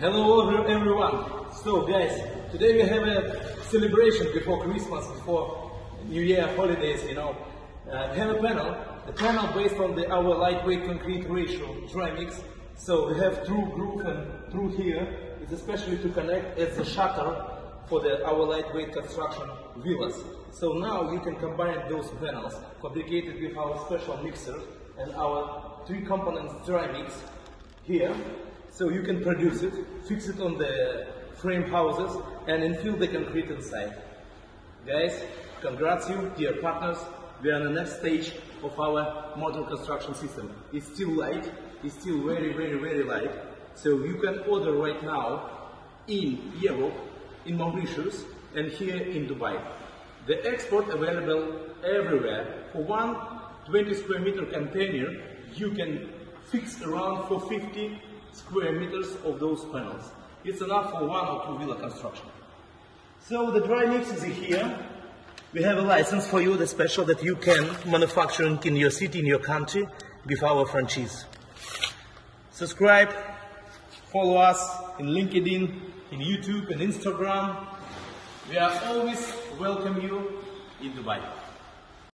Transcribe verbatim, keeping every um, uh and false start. Hello everyone! So guys, today we have a celebration before Christmas, before New Year holidays, you know. Uh, we have a panel, a panel based on the, our lightweight concrete ratio dry mix. So we have through groove and through here. It's especially to connect as a shutter for the, our lightweight construction villas. So now you can combine those panels, fabricated with our special mixer and our three components dry mix here. So you can produce it, fix it on the frame houses and infill the concrete inside. Guys, congrats you, dear partners. We are on the next stage of our modern construction system. It's still light, it's still very, very, very light. So you can order right now in Europe, in Mauritius and here in Dubai. The export available everywhere. For one twenty square meter container, you can fix around for fifty square meters of those panels. It's enough for one or two villa construction. So the dry mix is here. We have a license for you, the special that you can manufacture in your city, in your country, with our franchise. Subscribe, follow us in LinkedIn, in YouTube and Instagram. We are always welcome you in Dubai.